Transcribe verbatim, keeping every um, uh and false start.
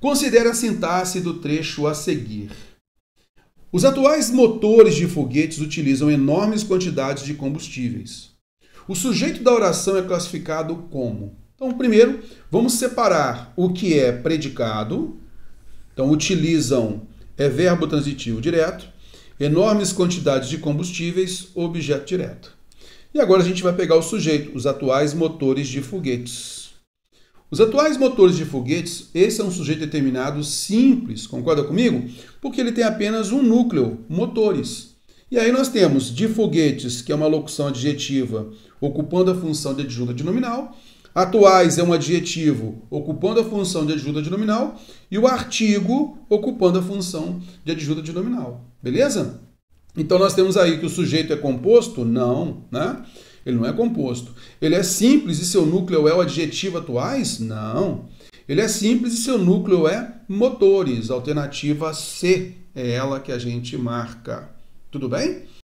Considere a sintaxe do trecho a seguir. Os atuais motores de foguetes utilizam enormes quantidades de combustíveis. O sujeito da oração é classificado como... Então, primeiro, vamos separar o que é predicado. Então, utilizam, é verbo transitivo direto, enormes quantidades de combustíveis, objeto direto. E agora a gente vai pegar o sujeito, os atuais motores de foguetes. Os atuais motores de foguetes, esse é um sujeito determinado simples, concorda comigo? Porque ele tem apenas um núcleo, motores. E aí nós temos de foguetes, que é uma locução adjetiva, ocupando a função de adjunta de nominal. Atuais é um adjetivo, ocupando a função de adjunta de nominal. E o artigo, ocupando a função de adjunta de nominal. Beleza? Então nós temos aí que o sujeito é composto? Não, né? Ele não é composto. Ele é simples e seu núcleo é o adjetivo atuais? Não. Ele é simples e seu núcleo é motores. Alternativa C é ela que a gente marca. Tudo bem?